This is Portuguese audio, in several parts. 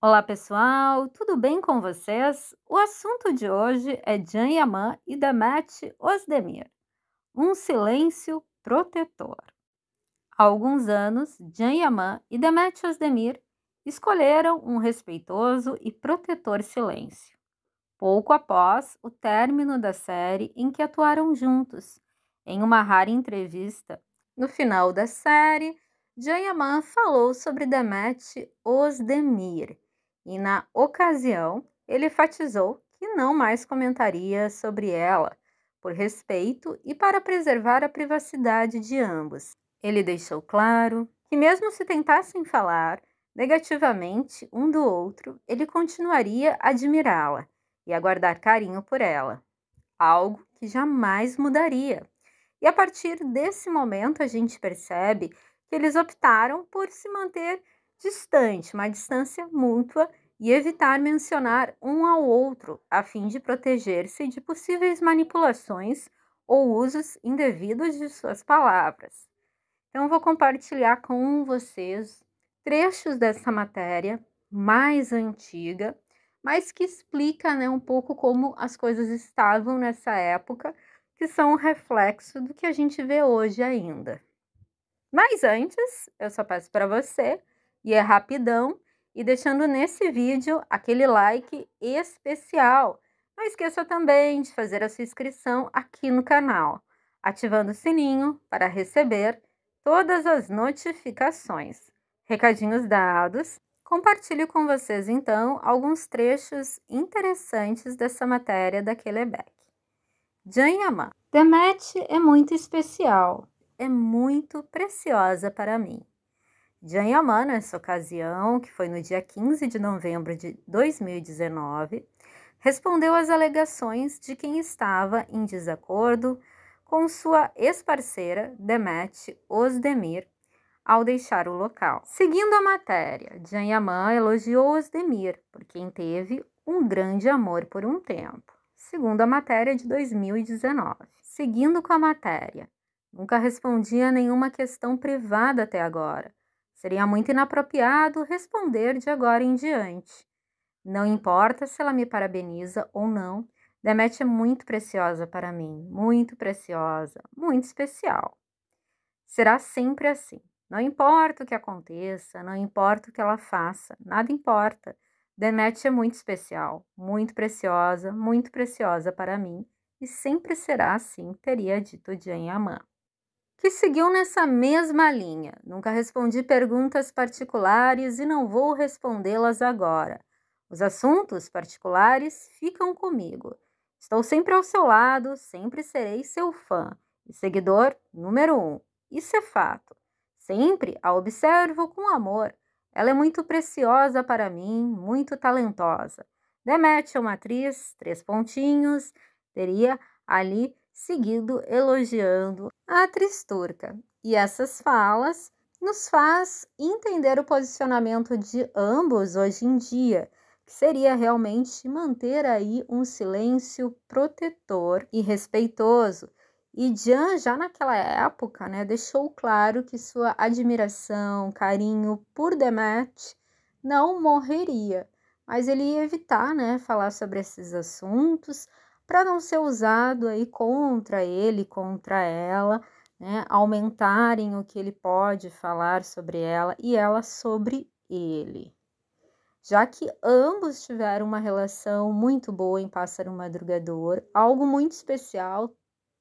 Olá pessoal, tudo bem com vocês? O assunto de hoje é Can Yaman e Demet Özdemir, um silêncio protetor. Há alguns anos, Can Yaman e Demet Özdemir escolheram um respeitoso e protetor silêncio, pouco após o término da série em que atuaram juntos. Em uma rara entrevista, no final da série, Can Yaman falou sobre Demet Özdemir. E na ocasião, ele enfatizou que não mais comentaria sobre ela, por respeito e para preservar a privacidade de ambos. Ele deixou claro que mesmo se tentassem falar negativamente um do outro, ele continuaria a admirá-la e a guardar carinho por ela, algo que jamais mudaria. E a partir desse momento a gente percebe que eles optaram por se manter distante, uma distância mútua, e evitar mencionar um ao outro, a fim de proteger-se de possíveis manipulações ou usos indevidos de suas palavras. Então, eu vou compartilhar com vocês trechos dessa matéria mais antiga, mas que explica, um pouco como as coisas estavam nessa época, que são um reflexo do que a gente vê hoje ainda. Mas antes, eu só peço para você, e é rapidão, e deixando nesse vídeo aquele like especial. Não esqueça também de fazer a sua inscrição aqui no canal, ativando o sininho para receber todas as notificações. Recadinhos dados, compartilho com vocês então alguns trechos interessantes dessa matéria da Kelebek. Can Yaman: Demet é muito especial, é muito preciosa para mim. Can Yaman, nessa ocasião, que foi no dia 15 de novembro de 2019, respondeu às alegações de quem estava em desacordo com sua ex-parceira Demet Özdemir ao deixar o local. Seguindo a matéria, Can Yaman elogiou Özdemir por quem teve um grande amor por um tempo, segundo a matéria de 2019. Seguindo com a matéria: nunca respondi a nenhuma questão privada até agora. Seria muito inapropriado responder de agora em diante. Não importa se ela me parabeniza ou não, Demet é muito preciosa para mim, muito preciosa, muito especial. Será sempre assim. Não importa o que aconteça, não importa o que ela faça, nada importa. Demet é muito especial, muito preciosa para mim, e sempre será assim, teria dito Can Yaman, que seguiu nessa mesma linha. Nunca respondi perguntas particulares e não vou respondê-las agora. Os assuntos particulares ficam comigo. Estou sempre ao seu lado, sempre serei seu fã e seguidor número 1. Isso é fato. Sempre a observo com amor. Ela é muito preciosa para mim, muito talentosa. Demet é uma atriz, 3 pontinhos, teria ali seguido elogiando a atriz turca. E essas falas nos faz entender o posicionamento de ambos hoje em dia, que seria realmente manter aí um silêncio protetor e respeitoso. E Can, já naquela época, deixou claro que sua admiração, carinho por Demet não morreria, mas ele ia evitar, falar sobre esses assuntos, para não ser usado aí contra ele, contra ela, aumentarem o que ele pode falar sobre ela e ela sobre ele. Já que ambos tiveram uma relação muito boa em Pássaro Madrugador, algo muito especial,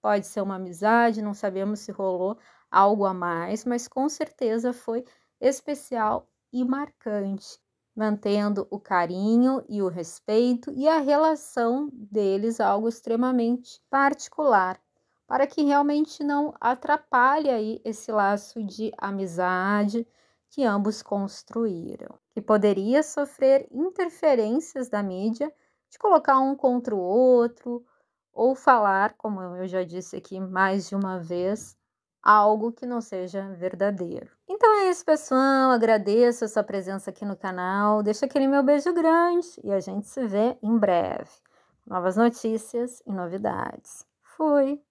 pode ser uma amizade, não sabemos se rolou algo a mais, mas com certeza foi especial e marcante, mantendo o carinho e o respeito e a relação deles, algo extremamente particular, para que realmente não atrapalhe aí esse laço de amizade que ambos construíram, que poderia sofrer interferências da mídia, de colocar um contra o outro, ou falar, como eu já disse aqui mais de uma vez, algo que não seja verdadeiro. Então é isso, pessoal. Agradeço a sua presença aqui no canal. Deixa aquele meu beijo grande e a gente se vê em breve. Novas notícias e novidades. Fui!